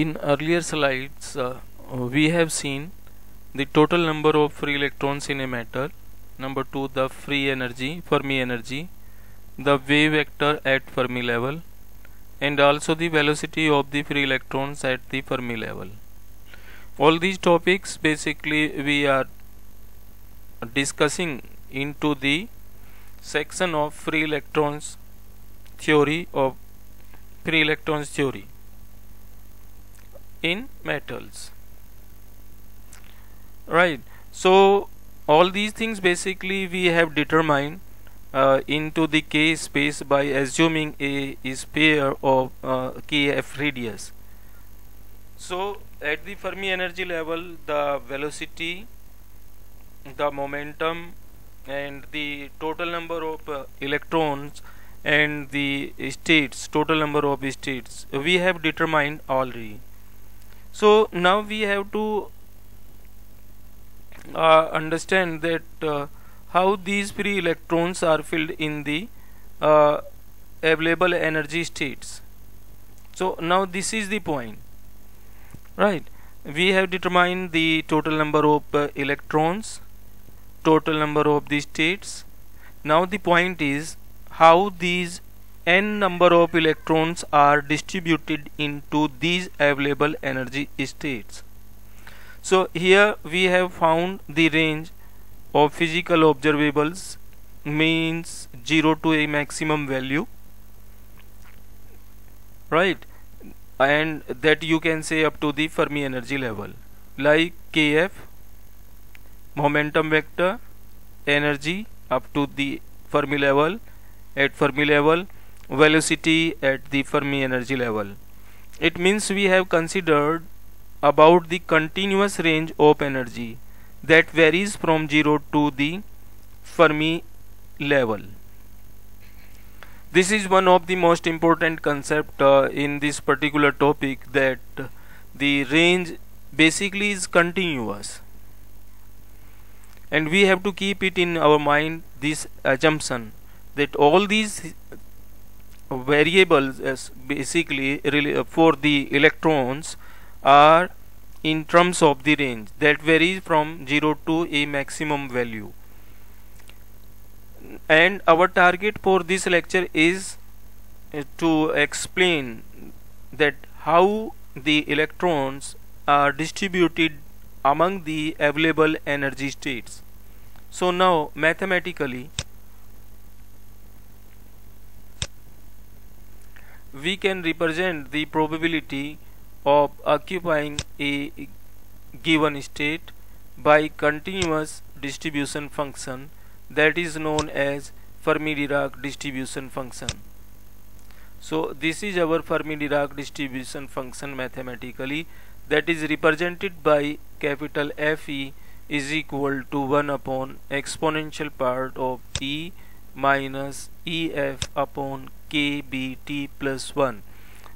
In earlier slides we have seen the total number of free electrons in a matter, number 2 the free energy, Fermi energy, the wave vector at Fermi level, and also the velocity of the free electrons at the Fermi level. All these topics basically we are discussing into the section of free electrons theory in metals, right? So all these things basically we have determined into the K space by assuming a sphere of KF radius. So at the Fermi energy level, the velocity, the momentum, and the total number of electrons and the states, total number of states, we have determined already. So now we have to understand that how these free electrons are filled in the available energy states. So now this is the point, right? We have determined the total number of electrons, total number of the states. Now the point is how these n number of electrons are distributed into these available energy states. So here we have found the range of physical observables, means 0 to a maximum value, right? And that you can say up to the Fermi energy level, like KF, momentum vector, energy up to the Fermi level, at Fermi level, velocity at the Fermi energy level. It means we have considered about the continuous range of energy that varies from 0 to the Fermi level. This is one of the most important concept in this particular topic, that the range basically is continuous, and we have to keep it in our mind, this assumption that all these variables as basically for the electrons are in terms of the range that varies from 0 to a maximum value. And our target for this lecture is to explain that how the electrons are distributed among the available energy states. So now mathematically we can represent the probability of occupying a given state by continuous distribution function that is known as Fermi-Dirac distribution function. So this is our Fermi-Dirac distribution function mathematically, that is represented by capital Fe is equal to 1 upon exponential part of E minus EF upon KBT plus 1,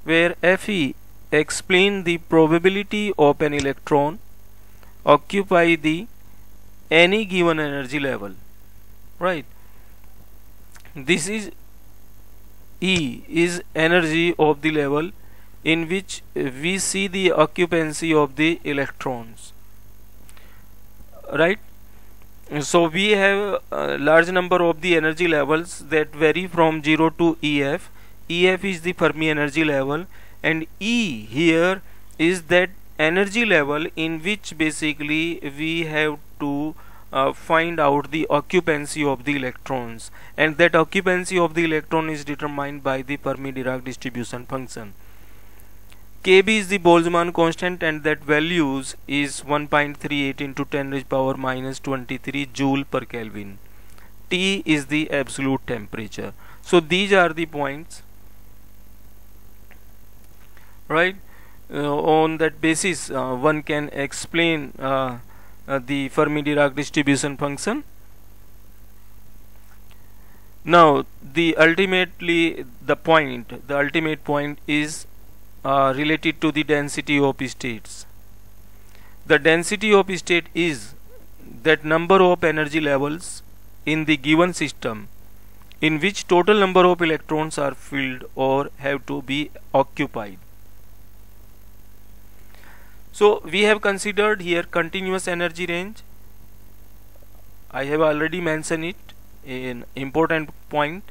where Fe explain the probability of an electron occupy the any given energy level, right? This is E is energy of the level in which we see the occupancy of the electrons, right? So we have a large number of the energy levels that vary from 0 to EF. EF is the Fermi energy level, and E here is that energy level in which basically we have to find out the occupancy of the electrons, and that occupancy of the electron is determined by the Fermi-Dirac distribution function. Kb is the Boltzmann constant, and that values is 1.38 into 10 raised power minus 23 joule per Kelvin. T is the absolute temperature. So these are the points, right? On that basis one can explain the Fermi-Dirac distribution function. Now the ultimate point is related to the density of states. The density of state is that number of energy levels in the given system in which total number of electrons are filled or have to be occupied. So we have considered here continuous energy range. I have already mentioned it, an important point.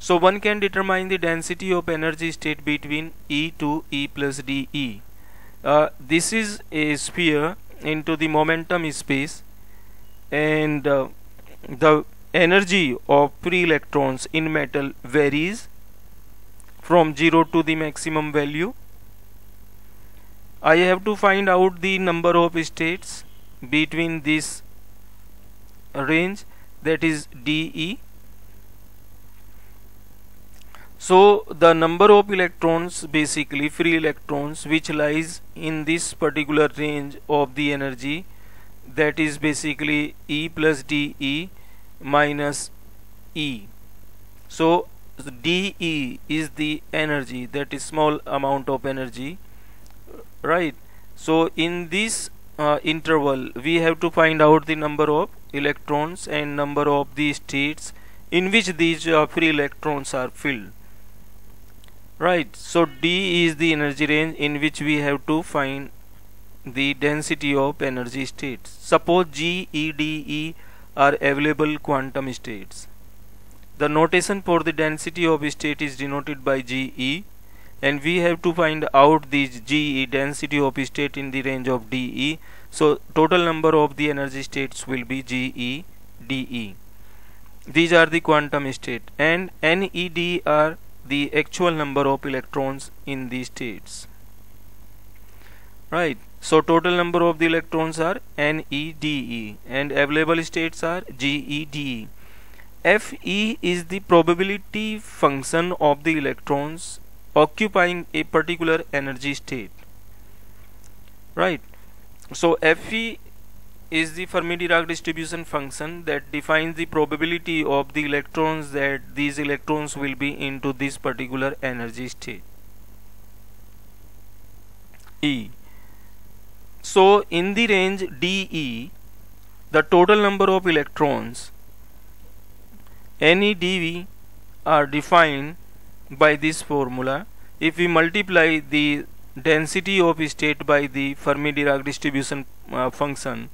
So one can determine the density of energy state between E to E plus dE. This is a sphere into the momentum space, and the energy of free electrons in metal varies from 0 to the maximum value. I have to find out the number of states between this range, that is dE. So the number of electrons, basically free electrons, which lies in this particular range of the energy, that is basically E plus dE minus E. So dE is the energy, that is small amount of energy, right? So in this interval we have to find out the number of electrons and number of the states in which these free electrons are filled, right? So dE is the energy range in which we have to find the density of energy states. Suppose G, E, D, E are available quantum states. The notation for the density of state is denoted by GE, and we have to find out the GE density of state in the range of dE. So total number of the energy states will be GE, dE. These are the quantum state, and NED are the actual number of electrons in these states, right? So total number of the electrons are NEDE, and available states are GEDE. FE is the probability function of the electrons occupying a particular energy state, right? So FE is the Fermi-Dirac distribution function that defines the probability of the electrons that these electrons will be into this particular energy state, E. So in the range dE, the total number of electrons NEDV are defined by this formula. If we multiply the density of state by the Fermi-Dirac distribution function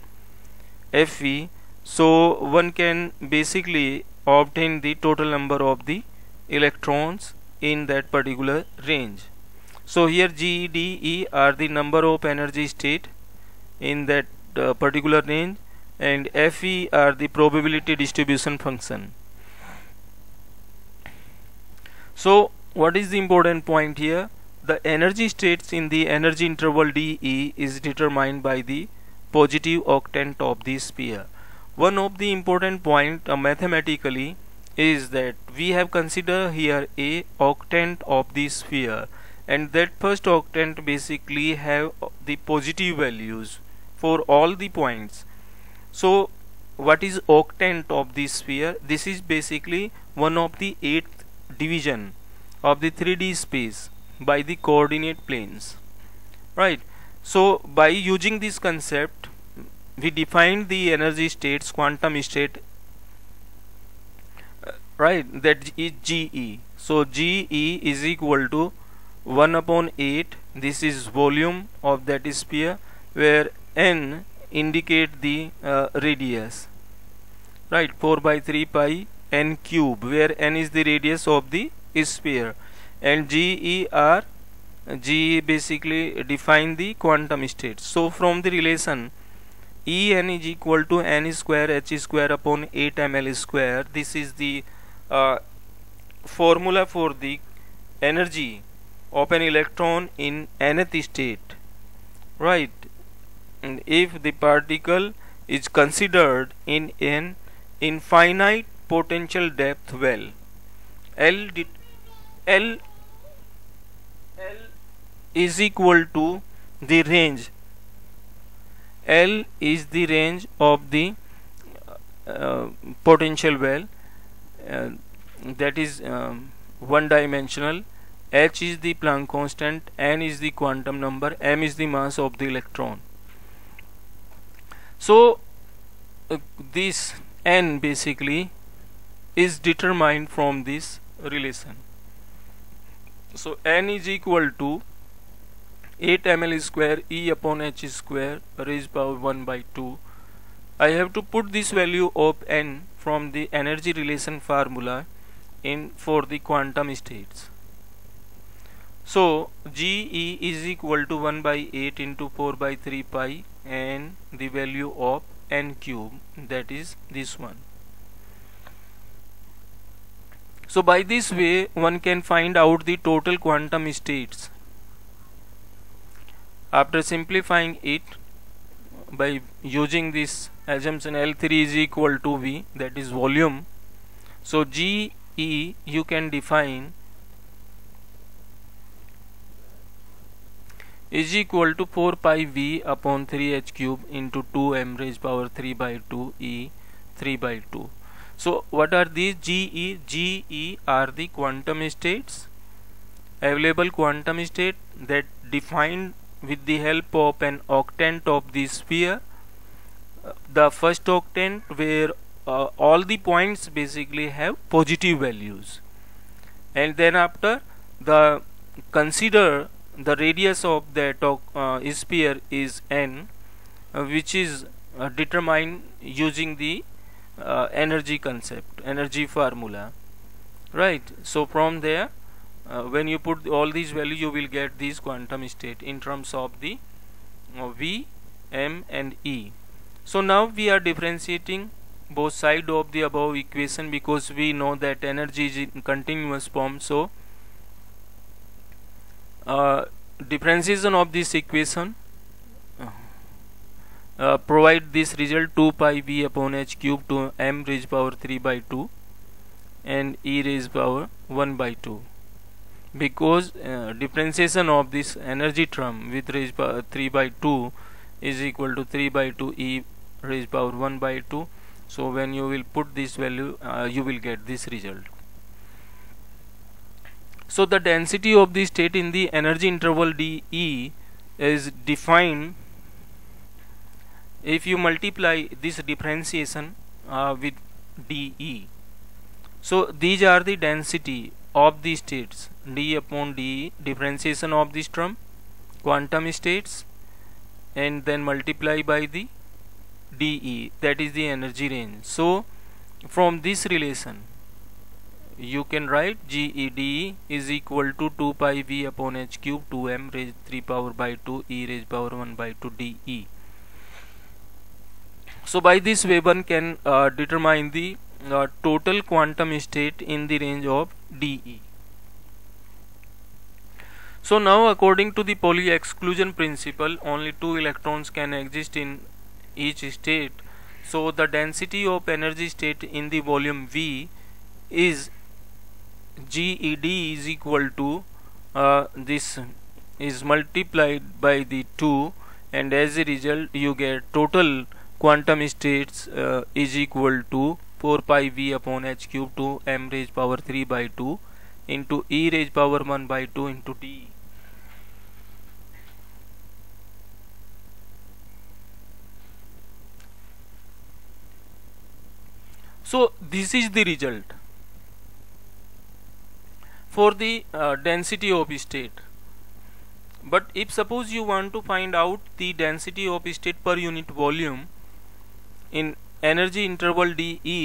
FV, so one can basically obtain the total number of the electrons in that particular range. So here GEDE are the number of energy state in that particular range, and FE are the probability distribution function. So what is the important point here? The energy states in the energy interval dE is determined by the positive octant of the sphere. One of the important point mathematically is that we have considered here a octant of the sphere, and that first octant basically have the positive values for all the points. So what is octant of the sphere? This is basically one of the 8 division of the 3D space by the coordinate planes, right? So by using this concept we defined the energy states, quantum state, right, that is GE. So GE is equal to 1/8, this is volume of that sphere, where n indicate the radius, right, 4/3 pi n cube, where n is the radius of the sphere, and GE basically define the quantum state. So from the relation En is equal to n square h square upon 8 ml square, this is the formula for the energy of an electron in nth state, right? And if the particle is considered in an infinite potential depth well, L is equal to the range, L is the range of the potential well, that is one dimensional, H is the Planck constant, N is the quantum number, M is the mass of the electron. So this N basically is determined from this relation. So N is equal to 8 ml square E upon H square raised power 1/2. I have to put this value of n from the energy relation formula in for the quantum states. So GE is equal to 1/8 into 4/3 pi and the value of n cube, that is this one. So by this way one can find out the total quantum states after simplifying it by using this assumption L3 is equal to V, that is volume. So GE you can define is equal to 4 pi V upon 3H cube into 2m raised power 3/2 E 3/2. So what are these GE? GE are the quantum states, available quantum state that defined with the help of an octant of the sphere. The first octant where all the points basically have positive values, and then after the consider the radius of that sphere is n, which is determined using the energy concept, energy formula, right? So from there when you put all these values you will get these quantum state in terms of the V, M and E. So now we are differentiating both sides of the above equation because we know that energy is in continuous form. So differentiation of this equation provide this result 2 pi V upon H cube to M raised power 3/2 and E raised power 1/2. Because differentiation of this energy term with raised power 3/2 is equal to 3/2 E raised power 1/2. So when you will put this value you will get this result. So the density of the state in the energy interval DE is defined if you multiply this differentiation with DE. So these are the density of the states, D upon DE, differentiation of this term, quantum states, and then multiply by the DE, that is the energy range. So from this relation you can write GEDE is equal to 2 pi V upon H cube 2m raised 3/2 E raised power 1/2 DE. So by this way one can determine the total quantum state in the range of DE. So now according to the Pauli exclusion principle only 2 electrons can exist in each state. So the density of energy state in the volume V is GED is equal to this is multiplied by the 2, and as a result you get total quantum states is equal to 4 pi V upon H cube to M raised power 3/2 into E raised power 1/2 into D. So this is the result for the density of state. But if suppose you want to find out the density of state per unit volume in energy interval DE,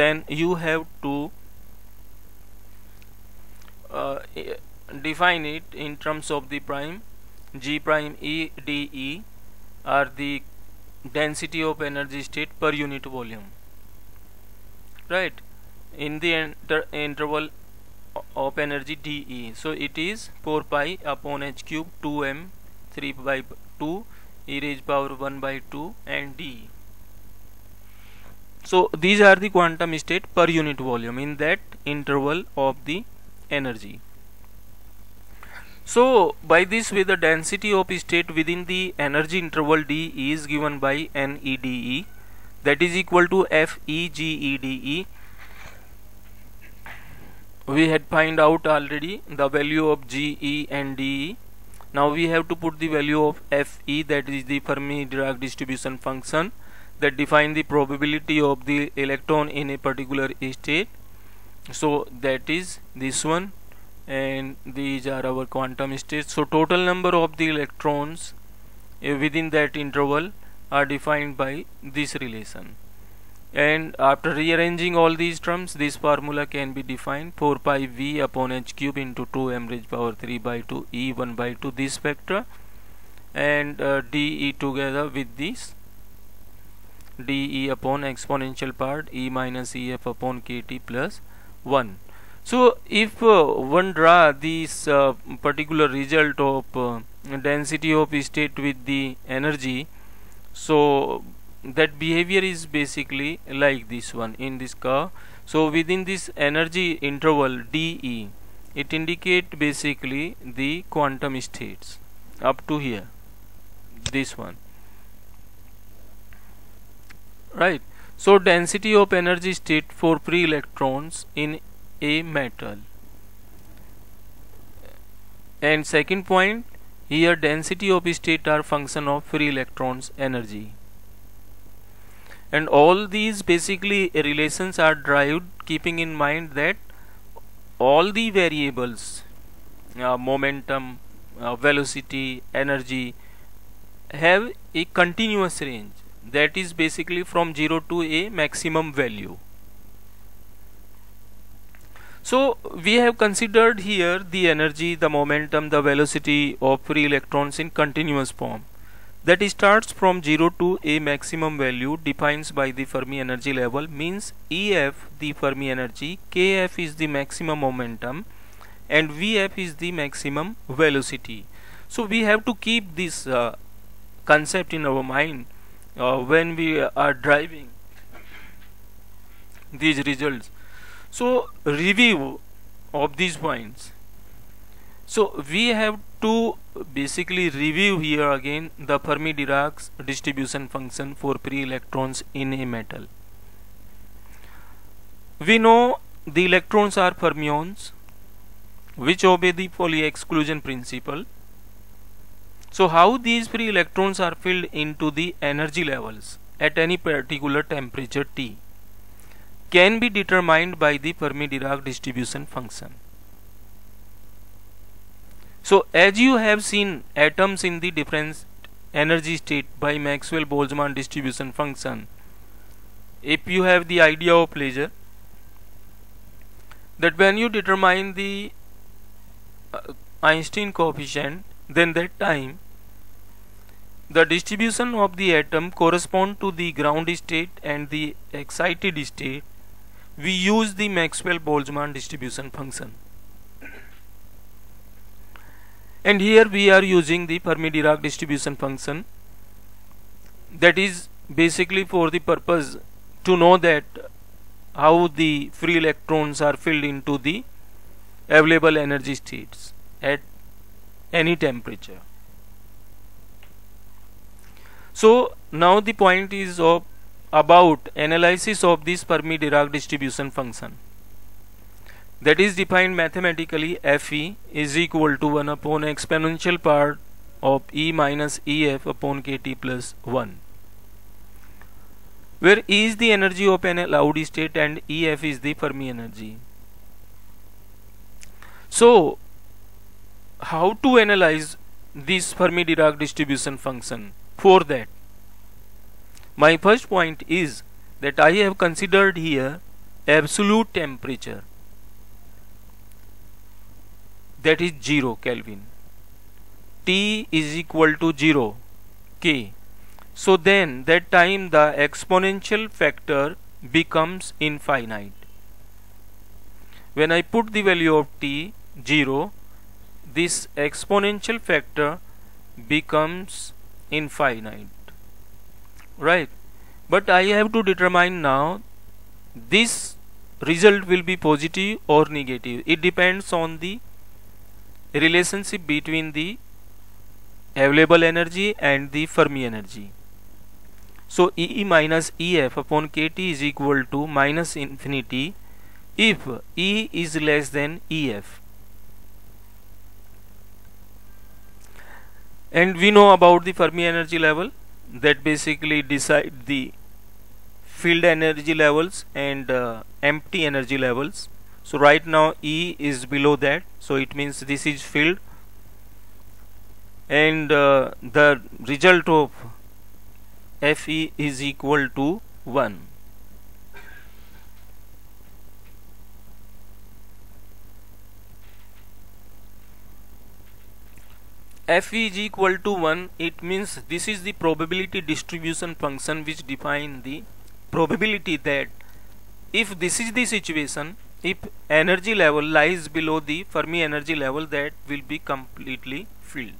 then you have to define it in terms of the prime. G prime E, D, E are the density of energy state per unit volume, right, in the interval of energy DE. So it is 4 pi upon H cube 2m 3/2 E raised power 1/2 and D. So these are the quantum state per unit volume in that interval of the energy. So by this way the density of state within the energy interval D is given by NEDE, that is equal to FEGEDE. We had find out already the value of GE and DE. Now we have to put the value of FE, that is the Fermi-Dirac distribution function that define the probability of the electron in a particular state. So that is this one, and these are our quantum states. So total number of the electrons within that interval are defined by this relation, and after rearranging all these terms, this formula can be defined: 4 pi v upon h cube into 2m raised power 3 by 2 e 1 by 2 this factor, and de together with this de upon exponential part e minus ef upon kt plus 1. So if one draw this particular result of density of state with the energy, so that behavior is basically like this one in this curve. So within this energy interval DE, it indicate basically the quantum states up to here, this one, right? So density of energy state for free electrons in a metal. And second point, here density of state are function of free electrons energy. And all these basically relations are derived keeping in mind that all the variables, momentum, velocity, energy, have a continuous range, that is basically from 0 to a maximum value. So we have considered here the energy, the momentum, the velocity of free electrons in continuous form, that starts from 0 to a maximum value defines by the Fermi energy level, means EF the Fermi energy, KF is the maximum momentum, and VF is the maximum velocity. So we have to keep this concept in our mind when we are driving these results. So review of these points. So we have to basically review here again the Fermi-Dirac distribution function for free electrons in a metal. We know the electrons are fermions which obey the Pauli exclusion principle. So how these free electrons are filled into the energy levels at any particular temperature T can be determined by the Fermi-Dirac distribution function. So as you have seen atoms in the different energy state by Maxwell-Boltzmann distribution function, if you have the idea of pleasure that when you determine the Einstein coefficient, then that time the distribution of the atom correspond to the ground state and the excited state, we use the Maxwell-Boltzmann distribution function. And here we are using the Fermi-Dirac distribution function, that is basically for the purpose to know that how the free electrons are filled into the available energy states at any temperature. So now the point is about analysis of this Fermi-Dirac distribution function, that is defined mathematically. Fe is equal to 1 upon exponential part of E minus EF upon KT plus 1, where E is the energy of an allowed state and EF is the Fermi energy. So how to analyze this Fermi-Dirac distribution function? For that, my first point is that I have considered here absolute temperature, that is 0 Kelvin, T is equal to 0 K. So then that time the exponential factor becomes infinite. When I put the value of T 0, this exponential factor becomes infinite, right? But I have to determine now this result will be positive or negative. It depends on the relationship between the available energy and the Fermi energy. So E minus EF upon KT is equal to minus infinity if E is less than EF. And we know about the Fermi energy level, that basically decide the field energy levels and empty energy levels. So right now E is below that, so it means this is filled, and the result of FE is equal to 1. FE is equal to 1, it means this is the probability distribution function which defines the probability that if this is the situation, if energy level lies below the Fermi energy level, that will be completely filled.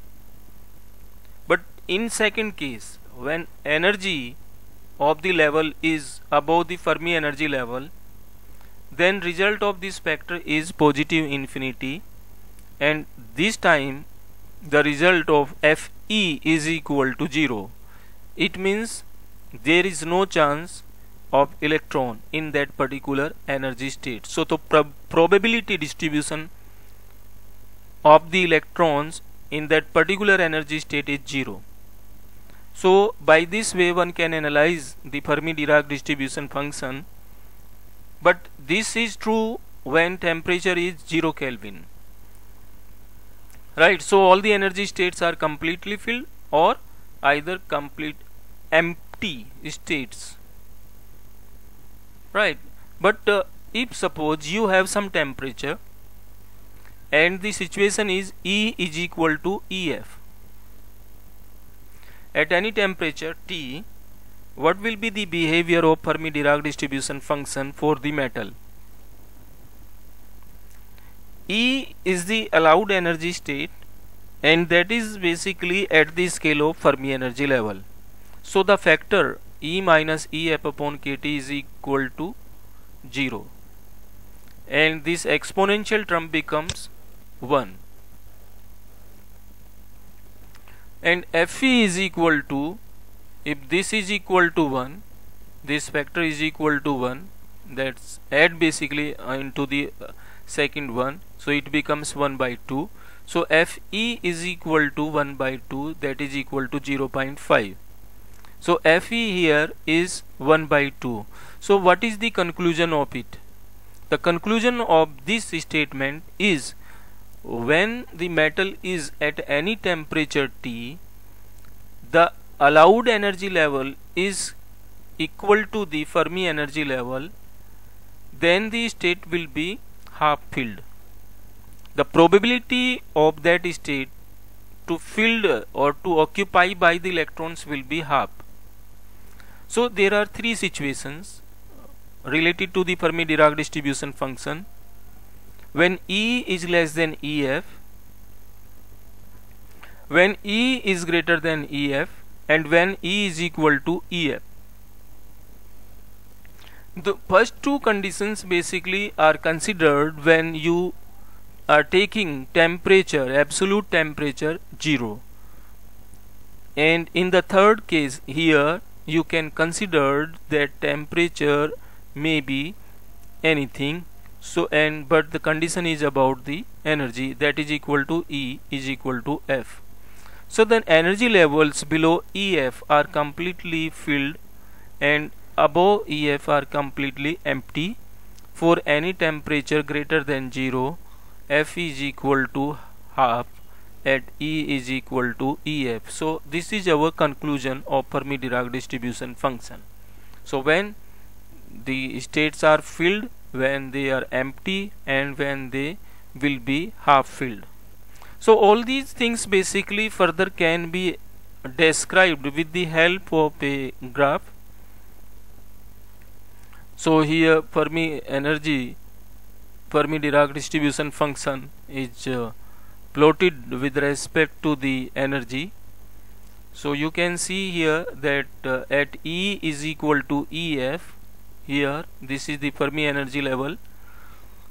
But in second case, when energy of the level is above the Fermi energy level, then result of this factor is positive infinity, and this time the result of FE is equal to 0. It means there is no chance of electron in that particular energy state. So the probability distribution of the electrons in that particular energy state is 0. So by this way one can analyze the Fermi-Dirac distribution function, but this is true when temperature is 0 Kelvin. Right, so all the energy states are completely filled or either complete empty states. Right, but if suppose you have some temperature and the situation is E is equal to EF. At any temperature T, what will be the behavior of Fermi-Dirac distribution function for the metal? E is the allowed energy state, and that is basically at the scale of Fermi energy level. So the factor E minus EF upon KT is equal to 0, and this exponential term becomes 1, and FE is equal to, if this is equal to 1, this factor is equal to 1, that's add basically into the second one, so it becomes 1 by 2. So FE is equal to 1 by 2, that is equal to 0.5. so FE here is 1 by 2. So what is the conclusion of it? The conclusion of this statement is, when the metal is at any temperature T, the allowed energy level is equal to the Fermi energy level, then the state will be half filled. The probability of that state to filled or to occupy by the electrons will be half. So there are three situations related to the Fermi-Dirac distribution function: when E is less than EF, when E is greater than EF, and when E is equal to EF. The first two conditions basically are considered when you are taking temperature, absolute temperature 0, and in the third case here you can consider that temperature may be anything. So and but the condition is about the energy, that is equal to E is equal to F. So then energy levels below EF are completely filled and above EF are completely empty. For any temperature greater than 0, F is equal to half at E is equal to EF. So this is our conclusion of Fermi-Dirac distribution function. So when the states are filled, when they are empty, and when they will be half filled. So all these things basically further can be described with the help of a graph. So here Fermi energy, Fermi-Dirac distribution function is plotted with respect to the energy. So you can see here that at E is equal to EF, here this is the Fermi energy level.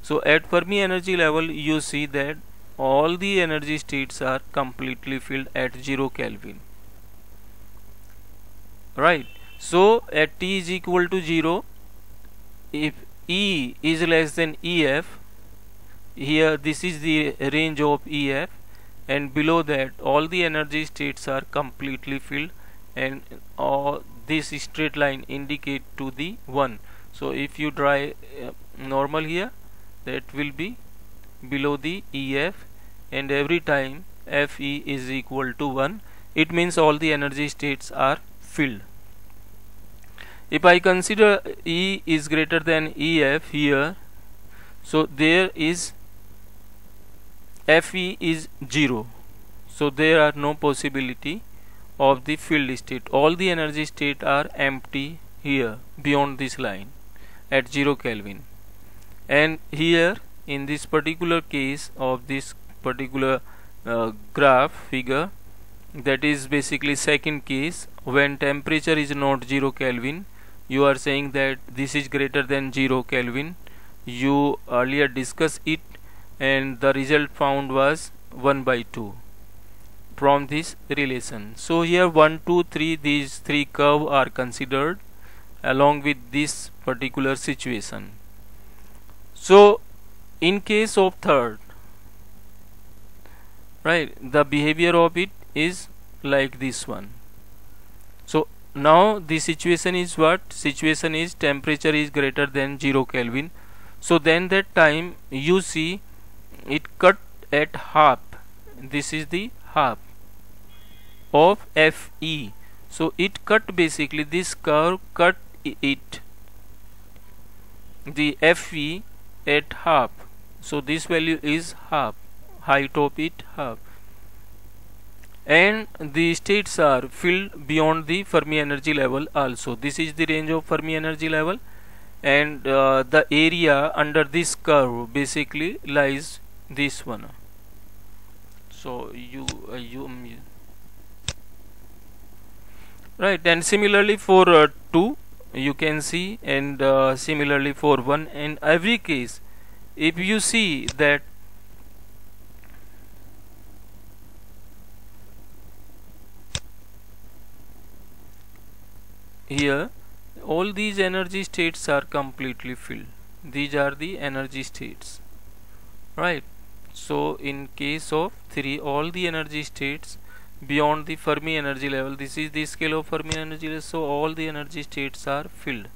So at Fermi energy level you see that all the energy states are completely filled at 0 Kelvin. Right, so at T is equal to 0, if E is less than EF, here this is the range of EF, and below that all the energy states are completely filled, and all this straight line indicate to the 1. So if you draw normal here, that will be below the EF, and every time FE is equal to 1, it means all the energy states are filled. If I consider E is greater than EF here, so there is FE is 0, so there are no possibility of the filled state. All the energy state are empty here beyond this line at 0 Kelvin, and here in this particular case of this particular graph figure, that is basically second case, when temperature is not 0 Kelvin, you are saying that this is greater than 0 Kelvin. You earlier discussed it and the result found was 1/2 from this relation. So here 1, 2, 3, these three curves are considered along with this particular situation. So in case of third, right, the behavior of it is like this one. So now the situation is what? Situation is temperature is greater than 0 Kelvin. So then that time you see it cut at half. This is the half of FE. So it cut, basically this curve cut it, the FE at half. So this value is half, height of it half, and the states are filled beyond the Fermi energy level also. This is the range of Fermi energy level, and the area under this curve basically lies this one. So right, and similarly for 2 you can see, and similarly for 1, in every case if you see that here all these energy states are completely filled. These are the energy states, right? So in case of 3, all the energy states beyond the Fermi energy level, this is the scale of Fermi energy level, so all the energy states are filled,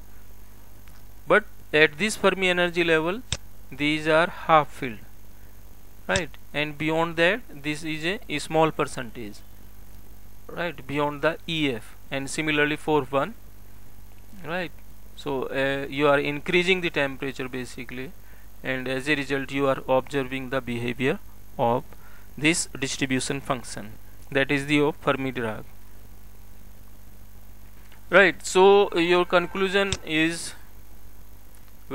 but at this Fermi energy level these are half filled, right? And beyond that this is a small percentage, right, beyond the EF. And similarly for 1, right? So you are increasing the temperature basically, and as a result you are observing the behavior of this distribution function, that is the of Fermi-Dirac, right? So your conclusion is,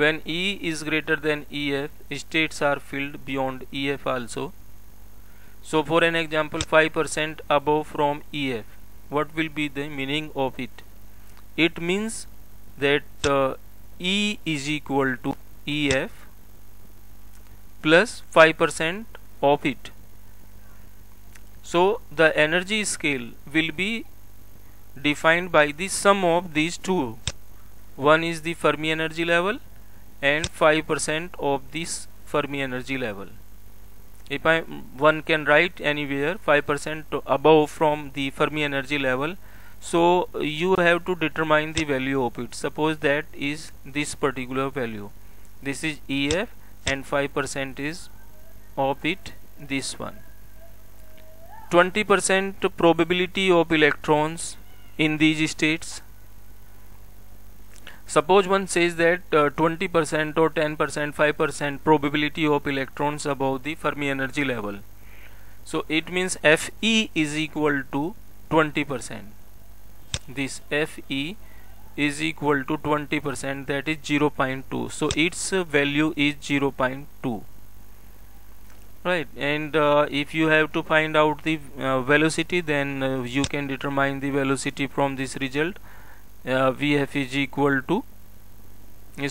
when E is greater than EF, states are filled beyond EF also. So for an example, 5% above from EF, what will be the meaning of it? It means that E is equal to EF plus 5% of it. So the energy scale will be defined by the sum of these two. One is the Fermi energy level and 5% of this Fermi energy level. If one can write anywhere 5% above from the Fermi energy level, so you have to determine the value of it. Suppose that is this particular value. This is EF and 5% is of it, this one. 20% probability of electrons in these states. Suppose one says that 20% or 10%, 5% probability of electrons above the Fermi energy level. So it means FE is equal to 20%. This FE is equal to 20%, that is 0.2. So its value is 0.2. Right, and if you have to find out the velocity, then you can determine the velocity from this result. VF is equal to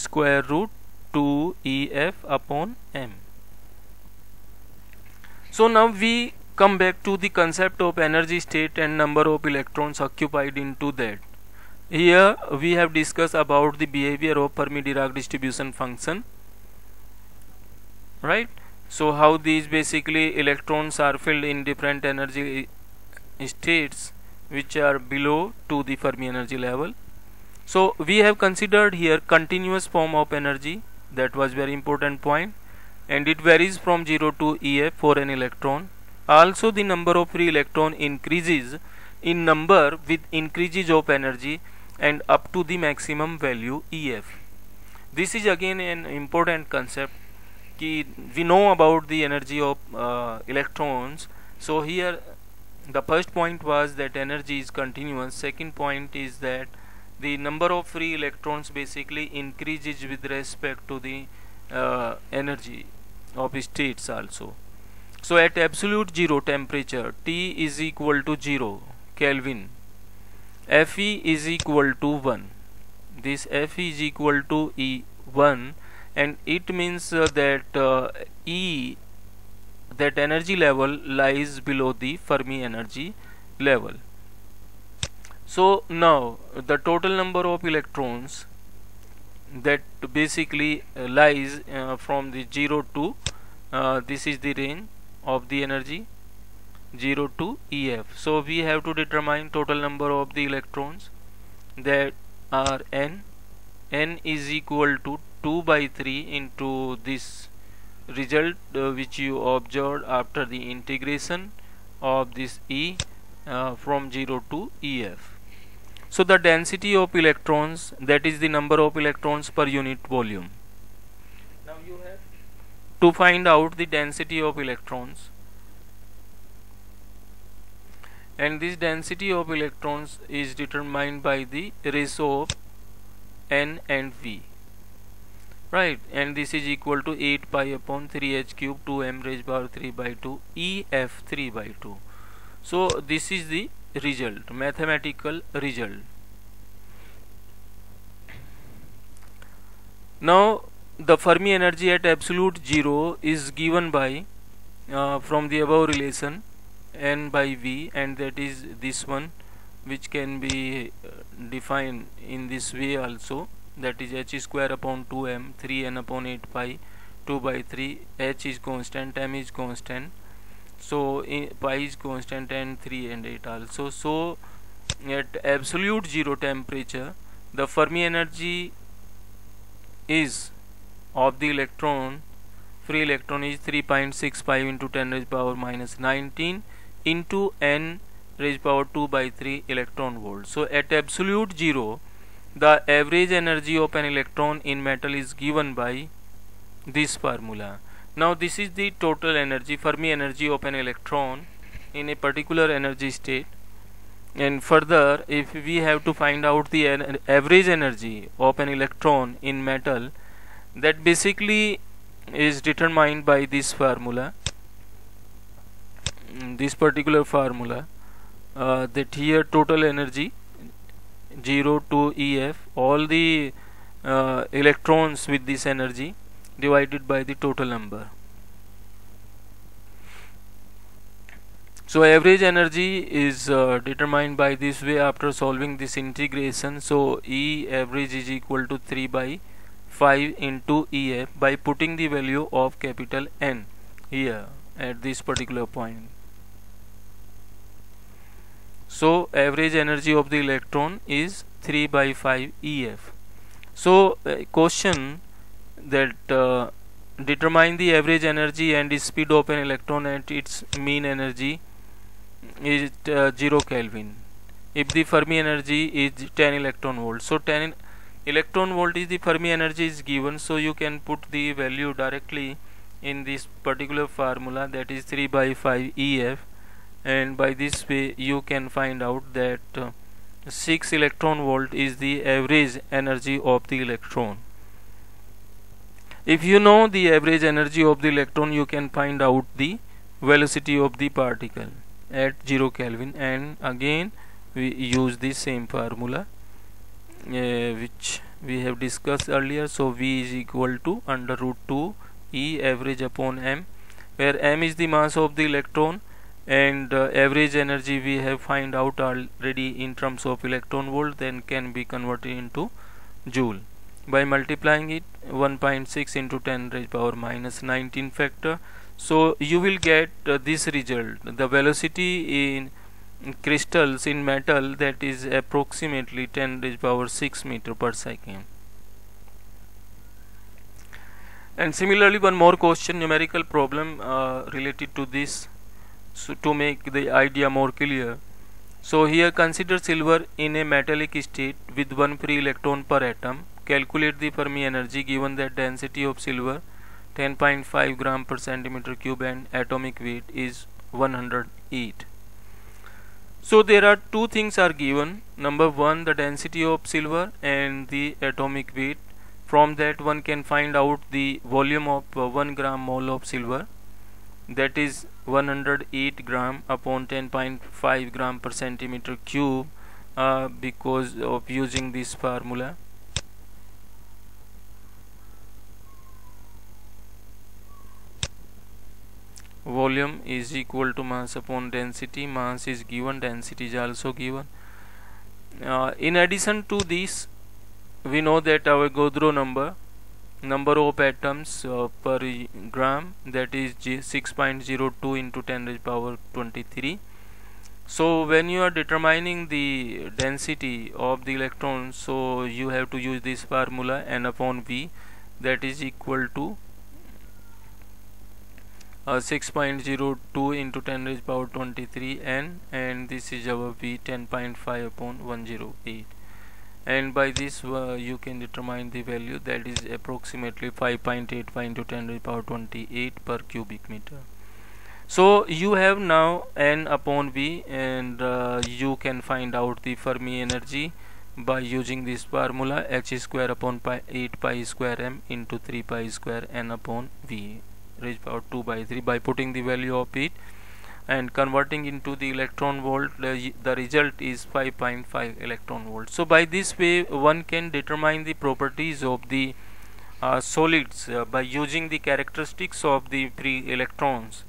square root 2EF upon m. So now we come back to the concept of energy state and number of electrons occupied into that. Here we have discussed about the behavior of Fermi-Dirac distribution function, right? So how these basically electrons are filled in different energy states which are below to the Fermi energy level. So we have considered here continuous form of energy, that was very important point, and it varies from 0 to EF for an electron. Also, the number of free electron increases in number with increases of energy and up to the maximum value EF. This is again an important concept कि we know about the energy of electrons. So here the first point was that energy is continuous. Second point is that the number of free electrons basically increases with respect to the energy of states also. So at absolute zero temperature, T is equal to 0 Kelvin, Fe is equal to 1. This Fe is equal to E1, and it means that energy level lies below the Fermi energy level. So now the total number of electrons that basically lies from the 0 to this is the range of the energy 0 to EF. So we have to determine total number of the electrons that are n. N is equal to 2 by 3 into this result which you observed after the integration of this E from 0 to EF. So the density of electrons, that is the number of electrons per unit volume. Now you have to find out the density of electrons, and this density of electrons is determined by the ratio of N and V, right? And this is equal to 8 pi upon 3h cube 2m raised power 3 by 2 EF 3 by 2. So this is the result, mathematical result. Now the Fermi energy at absolute zero is given by from the above relation N by V, and that is this one, which can be defined in this way also, that is h square upon 2m 3n upon 8 pi 2 by 3. H is constant, m is constant, so pi is constant, and 3 and 8 also. So at absolute zero temperature, the Fermi energy is of the electron, free electron, is 3.65 into 10 raised power minus 19 into n raised power 2 by 3 electron volts. So at absolute zero, the average energy of an electron in metal is given by this formula. Now this is the total energy, Fermi energy of an electron in a particular energy state. And further, if we have to find out the average energy of an electron in metal, that basically is determined by this formula, this particular formula, that here total energy 0 to EF, all the electrons with this energy divided by the total number. So average energy is determined by this way after solving this integration. So E average is equal to 3 by 5 into EF by putting the value of capital N here at this particular point. So average energy of the electron is 3 by 5 EF. So question that determine the average energy and speed of an electron at its mean energy is 0 Kelvin. If the Fermi energy is 10 electron volts, so 10 electron volt is the Fermi energy is given, so you can put the value directly in this particular formula, that is 3 by 5 EF, and by this way you can find out that 6 electron volt is the average energy of the electron. If you know the average energy of the electron, you can find out the velocity of the particle at 0 Kelvin, and again we use the same formula which we have discussed earlier. So V is equal to under root 2 E average upon M, where M is the mass of the electron, and average energy we have find out already in terms of electron volt, then can be converted into joule by multiplying it 1.6 into 10 raised power minus 19 factor. So you will get this result, the velocity in crystals in metal, that is approximately 10 raised power 6 meter per second. And similarly, one more question, numerical problem related to this, so to make the idea more clear. So here consider silver in a metallic state with one free electron per atom. Calculate the Fermi energy given that density of silver 10.5 gram per centimeter cube and atomic weight is 108. So there are two things are given. Number one, the density of silver and the atomic weight. From that one can find out the volume of 1 gram mole of silver, that is 108 gram upon 10.5 gram per centimeter cube because of using this formula. Volume is equal to mass upon density. Mass is given, density is also given. In addition to this, we know that our Godreau number of atoms per gram, that is 6.02 into 10 raised power 23. So when you are determining the density of the electrons, so you have to use this formula, n upon v, that is equal to 6.02 into 10 raised power 23 n, and this is our v, 10.5 upon 108, and by this you can determine the value, that is approximately 5.85 into 10 raised power 28 per cubic meter. So you have now n upon v, and you can find out the Fermi energy by using this formula, h square upon 8 pi square m into 3 pi square n upon v raised power 2 by 3, by putting the value of it and converting into the electron volt. The result is 5.5 electron volts. So by this way one can determine the properties of the solids by using the characteristics of the free electrons.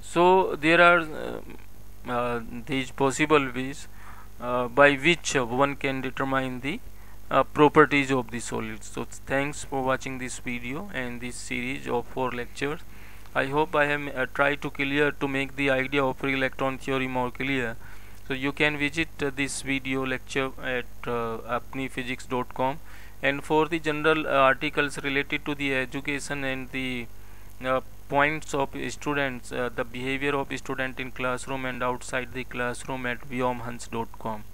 So there are these possible ways by which one can determine the properties of the solids. So thanks for watching this video and this series of 4 lectures. I hope I have tried to make the idea of free electron theory more clear. So you can visit this video lecture at apniphysics.com, and for the general articles related to the education and the points of students, the behavior of student in classroom and outside the classroom, at viomhans.com.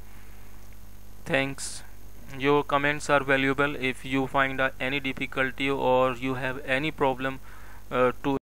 Thanks. Your comments are valuable. If you find any difficulty or you have any problem to